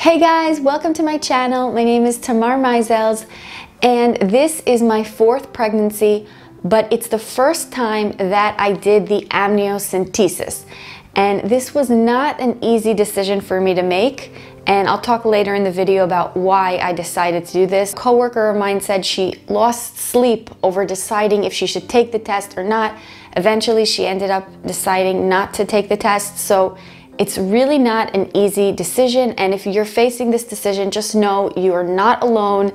Hey guys, welcome to my channel. My name is Tamar Meisels and this is my fourth pregnancy, but it's the first time that I did the amniocentesis. And this was not an easy decision for me to make. And I'll talk later in the video about why I decided to do this. A coworker of mine said she lost sleep over deciding if she should take the test or not. Eventually she ended up deciding not to take the test. So it's really not an easy decision, and if you're facing this decision, just know you are not alone,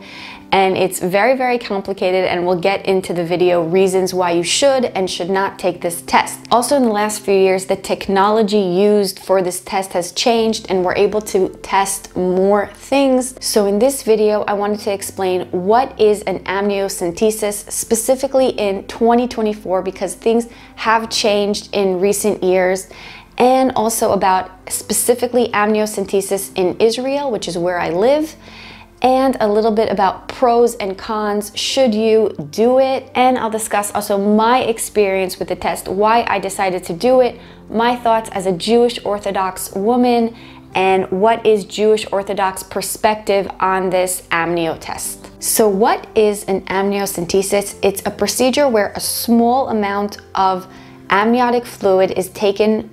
and it's very, very complicated, and we'll get into the video reasons why you should and should not take this test. Also, in the last few years, the technology used for this test has changed, and we're able to test more things. So in this video, I wanted to explain what is an amniocentesis, specifically in 2024, because things have changed in recent years, and also about specifically amniocentesis in Israel, which is where I live, and a little bit about pros and cons, should you do it, and I'll discuss also my experience with the test, why I decided to do it, my thoughts as a Jewish Orthodox woman, and what is Jewish Orthodox perspective on this amnio test. So what is an amniocentesis? It's a procedure where a small amount of amniotic fluid is taken,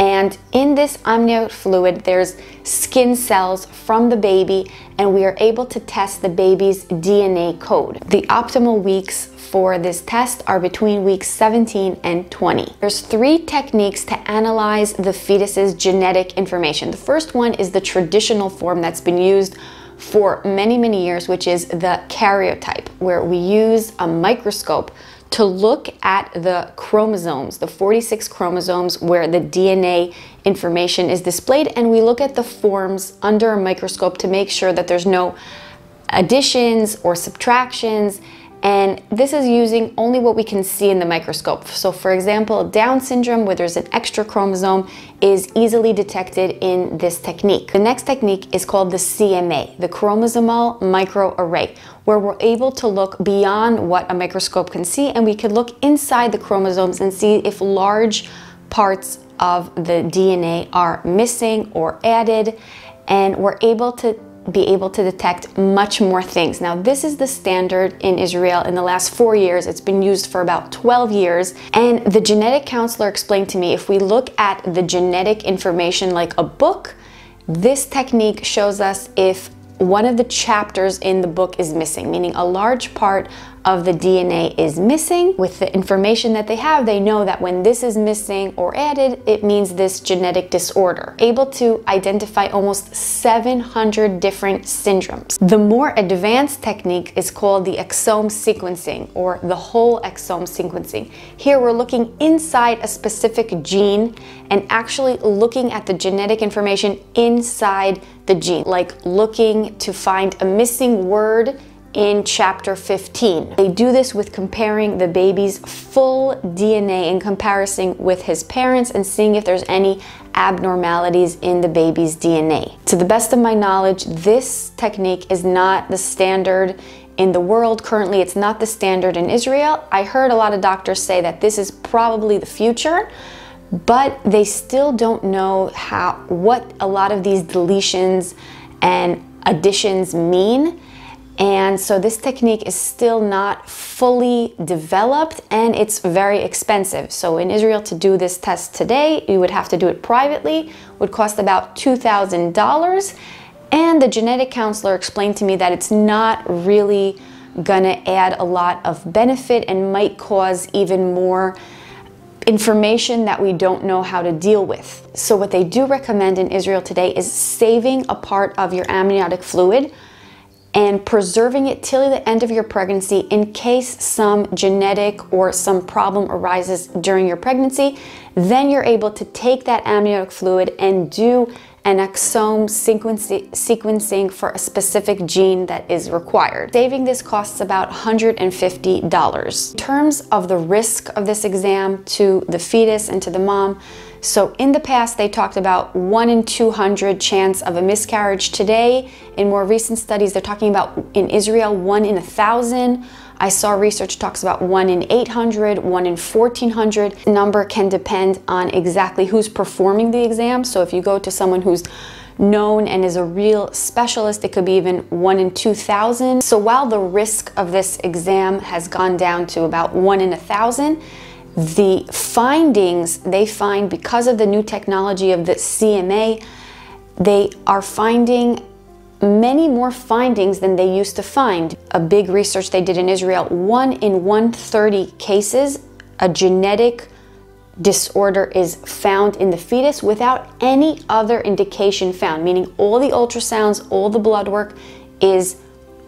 and in this amniotic fluid, there's skin cells from the baby, and we are able to test the baby's DNA code. The optimal weeks for this test are between weeks 17 and 20. There's three techniques to analyze the fetus's genetic information. The first one is the traditional form that's been used for many, many years, which is the karyotype, where we use a microscope to look at the chromosomes, the 46 chromosomes where the DNA information is displayed, and we look at the forms under a microscope to make sure that there's no additions or subtractions, and this is using only what we can see in the microscope. So for example, Down syndrome, where there's an extra chromosome, is easily detected in this technique. The next technique is called the CMA, the chromosomal microarray, where we're able to look beyond what a microscope can see, and we can look inside the chromosomes and see if large parts of the DNA are missing or added, and we're able to detect much more things. Now, this is the standard in Israel in the last 4 years. It's been used for about 12 years. And the genetic counselor explained to me, if we look at the genetic information like a book, this technique shows us if one of the chapters in the book is missing, meaning a large part of the DNA is missing. With the information that they have, they know that when this is missing or added, it means this genetic disorder. Able to identify almost 700 different syndromes. The more advanced technique is called the exome sequencing, or the whole exome sequencing. Here we're looking inside a specific gene and actually looking at the genetic information inside the gene, like looking to find a missing word in chapter 15. They do this with comparing the baby's full DNA in comparison with his parents and seeing if there's any abnormalities in the baby's DNA. To the best of my knowledge, this technique is not the standard in the world. Currently, it's not the standard in Israel. I heard a lot of doctors say that this is probably the future, but they still don't know what a lot of these deletions and additions mean. And so this technique is still not fully developed, and it's very expensive. So in Israel, to do this test today, you would have to do it privately, would cost about $2,000. And the genetic counselor explained to me that it's not really gonna add a lot of benefit and might cause even more information that we don't know how to deal with. So what they do recommend in Israel today is saving a part of your amniotic fluid and preserving it till the end of your pregnancy in case some genetic or some problem arises during your pregnancy. Then you're able to take that amniotic fluid and do an exome sequencing for a specific gene that is required. Saving this costs about $150. In terms of the risk of this exam to the fetus and to the mom, so in the past, they talked about 1 in 200 chance of a miscarriage. Today, in more recent studies, they're talking about, in Israel, 1 in 1,000. I saw research talks about 1 in 800, 1 in 1,400. The number can depend on exactly who's performing the exam. So if you go to someone who's known and is a real specialist. It could be even 1 in 2,000. So while the risk of this exam has gone down to about 1 in 1,000, the findings they find because of the new technology of the CMA, they are finding many more findings than they used to find. A big research they did in Israel, 1 in 130 cases, a genetic disorder is found in the fetus without any other indication found, meaning all the ultrasounds, all the blood work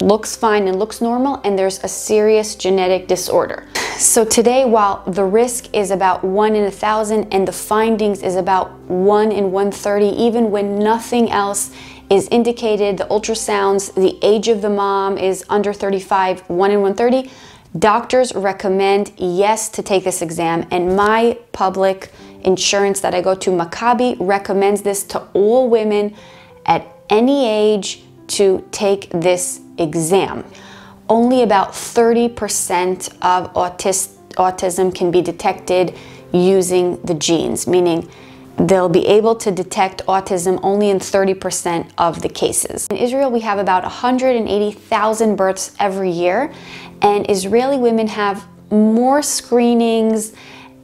looks fine and looks normal, and there's a serious genetic disorder. So today, while the risk is about 1 in 1,000 and the findings is about 1 in 130, even when nothing else is indicated, the ultrasounds, the age of the mom is under 35, 1 in 130, doctors recommend, yes, to take this exam. And my public insurance that I go to, Maccabi, recommends this to all women at any age to take this exam. Only about 30% of autism can be detected using the genes, meaning they'll be able to detect autism only in 30% of the cases. In Israel, we have about 180,000 births every year, and Israeli women have more screenings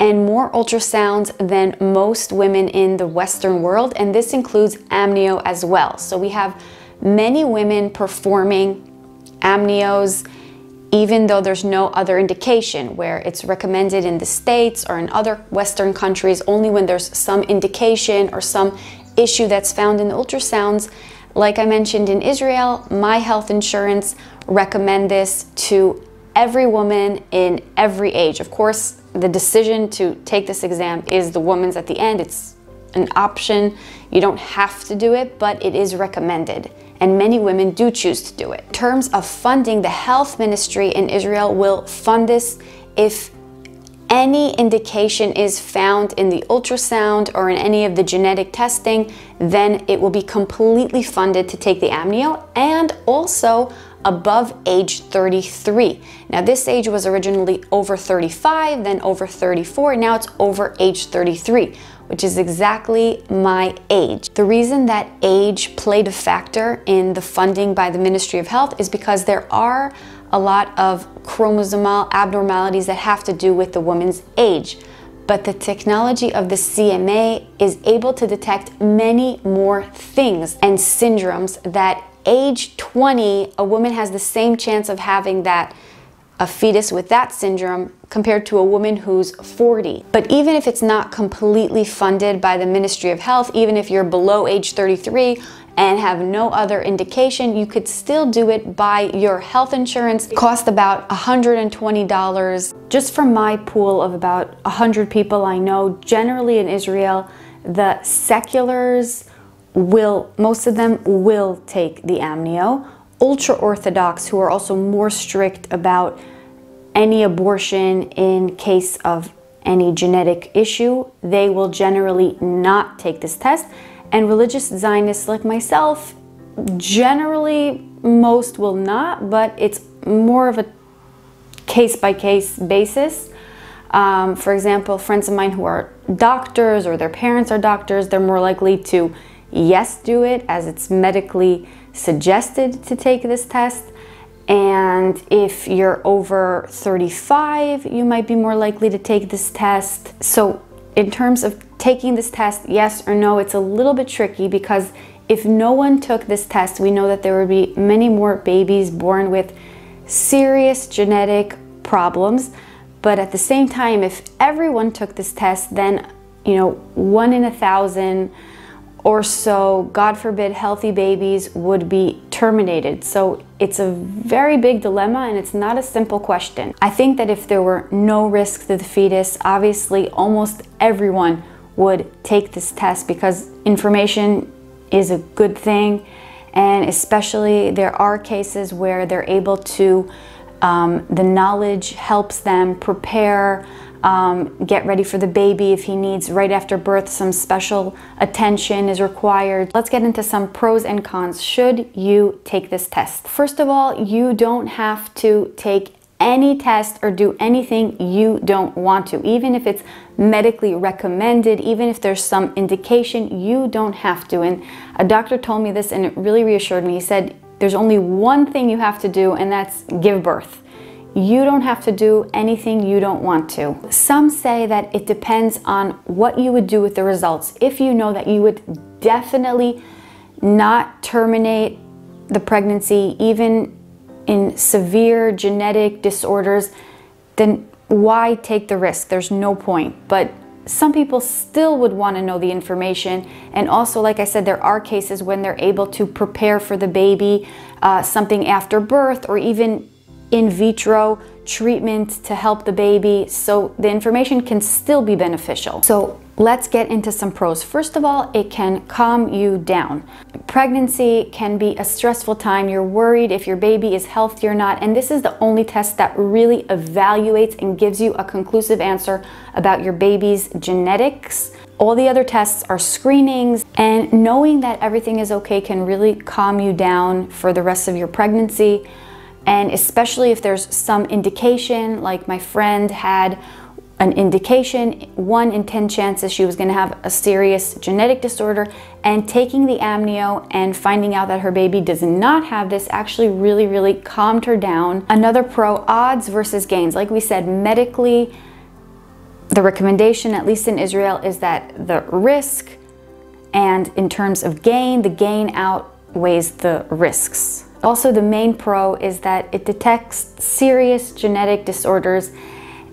and more ultrasounds than most women in the Western world, and this includes amnio as well. So we have many women performing amnios even though there's no other indication, where it's recommended in the States or in other Western countries only when there's some indication or some issue that's found in the ultrasounds. Like I mentioned, in Israel, my health insurance recommend this to every woman in every age. Of course, the decision to take this exam is the woman's at the end. It's an option. You don't have to do it, but it is recommended, and many women do choose to do it. In terms of funding, the health ministry in Israel will fund this if any indication is found in the ultrasound or in any of the genetic testing, then it will be completely funded to take the amnio, and also above age 33. Now, this age was originally over 35, then over 34, now it's over age 33, which is exactly my age. The reason that age played a factor in the funding by the Ministry of Health is because there are a lot of chromosomal abnormalities that have to do with the woman's age. But the technology of the CMA is able to detect many more things and syndromes that age 20, a woman has the same chance of having a fetus with that syndrome compared to a woman who's 40. But even if it's not completely funded by the Ministry of Health, even if you're below age 33 and have no other indication, you could still do it by your health insurance. It costs about $120. Just from my pool of about 100 people I know, generally in Israel, the seculars most of them will take the amnio. Ultra-Orthodox, who are also more strict about any abortion in case of any genetic issue, they will generally not take this test. And religious Zionists like myself, generally most will not, but it's more of a case-by-case basis. For example, friends of mine who are doctors or their parents are doctors, they're more likely to yes do it, as it's medically suggested to take this test. And if you're over 35, you might be more likely to take this test. So in terms of taking this test, yes or no, it's a little bit tricky, because if no one took this test, we know that there would be many more babies born with serious genetic problems. But at the same time, if everyone took this test, then, you know, 1 in 1,000 or so, God forbid, healthy babies would be terminated. So it's a very big dilemma, and it's not a simple question. I think that if there were no risk to the fetus, obviously almost everyone would take this test, because information is a good thing. And especially there are cases where they're able to, the knowledge helps them prepare, get ready for the baby if he needs, right after birth, some special attention is required. Let's get into some pros and cons. Should you take this test? First of all, you don't have to take any test or do anything you don't want to, even if it's medically recommended, even if there's some indication, you don't have to. And a doctor told me this and it really reassured me. He said, there's only one thing you have to do, and that's give birth. You don't have to do anything you don't want to. Some say that it depends on what you would do with the results. If you know that you would definitely not terminate the pregnancy, even in severe genetic disorders, then why take the risk? There's no point. But some people still would want to know the information. And also, like I said, there are cases when they're able to prepare for the baby, something after birth, or even in vitro treatment to help the baby, so the information can still be beneficial. So let's get into some pros. First of all, it can calm you down. Pregnancy can be a stressful time. You're worried if your baby is healthy or not, and this is the only test that really evaluates and gives you a conclusive answer about your baby's genetics. All the other tests are screenings, and knowing that everything is okay can really calm you down for the rest of your pregnancy. And especially if there's some indication, like my friend had an indication, 1 in 10 chances she was gonna have a serious genetic disorder, and taking the amnio and finding out that her baby does not have this actually really, really calmed her down. Another pro, odds versus gains. Like we said, medically, the recommendation, at least in Israel, is that the risk, and in terms of gain, the gain outweighs the risks. Also, the main pro is that it detects serious genetic disorders,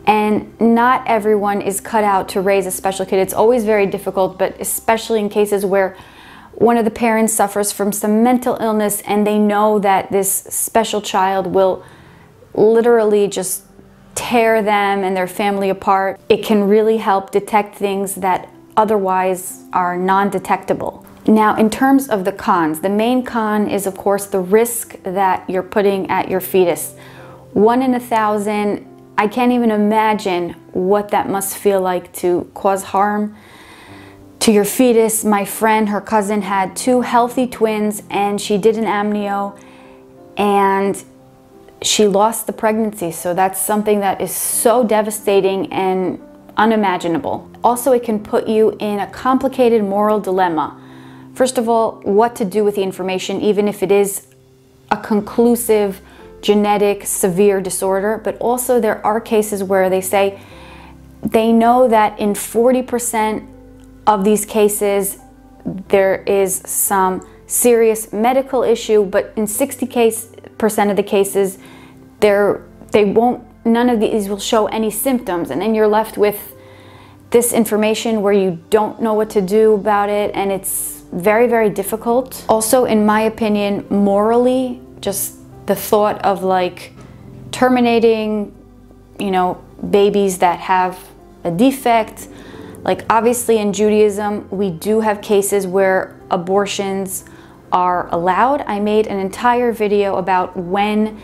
and not everyone is cut out to raise a special kid. It's always very difficult, but especially in cases where one of the parents suffers from some mental illness and they know that this special child will literally just tear them and their family apart, it can really help detect things that otherwise are non-detectable. Now, in terms of the cons, the main con is, of course, the risk that you're putting at your fetus. 1 in 1,000, I can't even imagine what that must feel like to cause harm to your fetus. My friend, her cousin, had 2 healthy twins, and she did an amnio, and she lost the pregnancy. So that's something that is so devastating and unimaginable. Also, it can put you in a complicated moral dilemma. First of all, what to do with the information, even if it is a conclusive genetic severe disorder. But also, there are cases where they say they know that in 40% of these cases there is some serious medical issue, but in 60% of the cases none of these will show any symptoms, and then you're left with this information where you don't know what to do about it, and it's very, very difficult. Also, in my opinion, morally, just the thought of like terminating, you know, babies that have a defect. Like, obviously in Judaism, we do have cases where abortions are allowed. I made an entire video about when,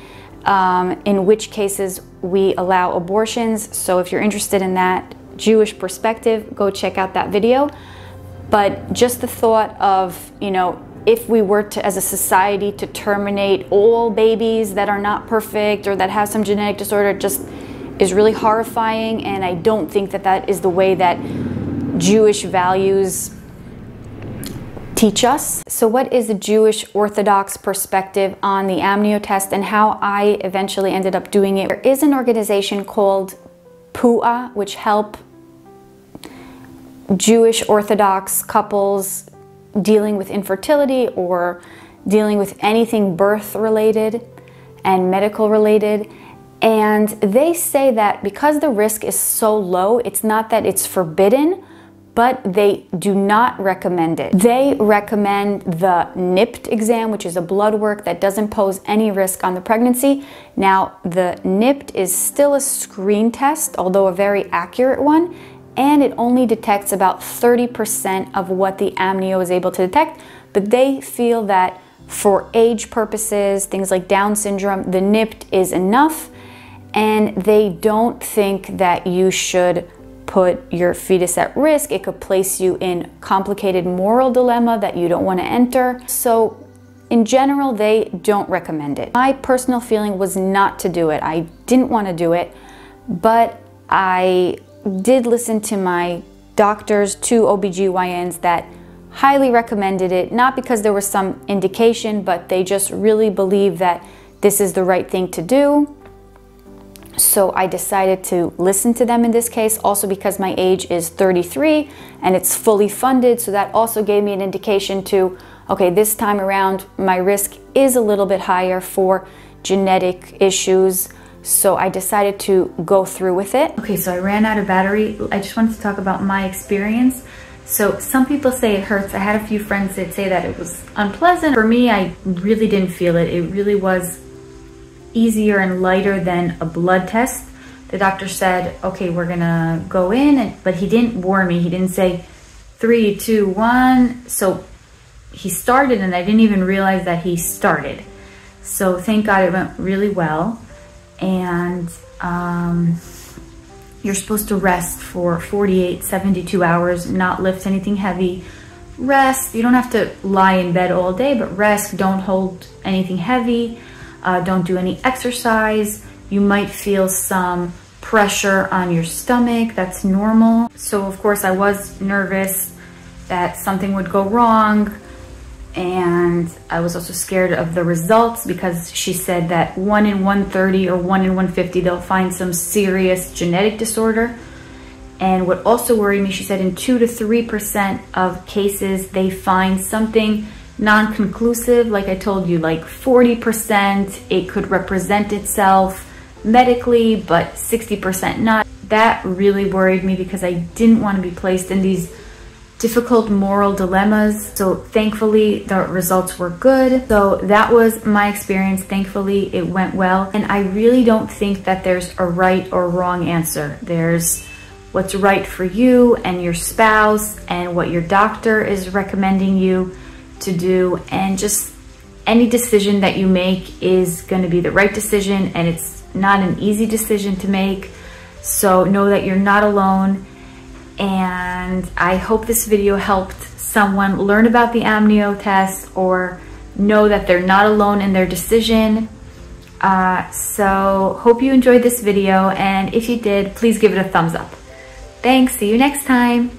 in which cases we allow abortions. So if you're interested in that Jewish perspective, go check out that video. But just the thought of, you know, if we were to, as a society, to terminate all babies that are not perfect or that have some genetic disorder, just is really horrifying. And I don't think that that is the way that Jewish values teach us. So what is the Jewish Orthodox perspective on the amnio test and how I eventually ended up doing it? There is an organization called PUA, which help Jewish Orthodox couples dealing with infertility or dealing with anything birth related and medical related. And they say that because the risk is so low, it's not that it's forbidden, but they do not recommend it. They recommend the NIPT exam, which is a blood work that doesn't pose any risk on the pregnancy. Now, the NIPT is still a screen test, although a very accurate one, and it only detects about 30% of what the amnio is able to detect, but they feel that for age purposes, things like Down syndrome, the NIPT is enough, and they don't think that you should put your fetus at risk. It could place you in complicated moral dilemma that you don't want to enter. So in general, they don't recommend it. My personal feeling was not to do it. I didn't want to do it, but I did listen to my doctors, two OBGYNs that highly recommended it, not because there was some indication, but they just really believe that this is the right thing to do. So I decided to listen to them in this case, also because my age is 33 and it's fully funded. So that also gave me an indication to, okay, this time around, my risk is a little bit higher for genetic issues. So I decided to go through with it. Okay, so I ran out of battery. I just wanted to talk about my experience. So some people say it hurts. I had a few friends that say that it was unpleasant. For me, I really didn't feel it. It really was easier and lighter than a blood test. The doctor said, okay, we're gonna go in, but he didn't warn me. He didn't say 3, 2, 1. So he started and I didn't even realize that he started. So thank God it went really well. And you're supposed to rest for 48, 72 hours, not lift anything heavy. Rest, you don't have to lie in bed all day, but rest, don't hold anything heavy. Don't do any exercise. You might feel some pressure on your stomach. That's normal. So of course I was nervous that something would go wrong. And I was also scared of the results because she said that 1 in 130 or 1 in 150, they'll find some serious genetic disorder. And what also worried me, she said in 2 to 3% of cases, they find something non-conclusive. Like I told you, like 40%, it could represent itself medically, but 60% not. That really worried me because I didn't want to be placed in these difficult moral dilemmas. So thankfully the results were good. So that was my experience. Thankfully it went well. And I really don't think that there's a right or wrong answer. There's what's right for you and your spouse and what your doctor is recommending you to do. And just any decision that you make is going to be the right decision. And it's not an easy decision to make. So know that you're not alone. And I hope this video helped someone learn about the amnio test or know that they're not alone in their decision. So hope you enjoyed this video, and if you did, please give it a thumbs up. Thanks, see you next time.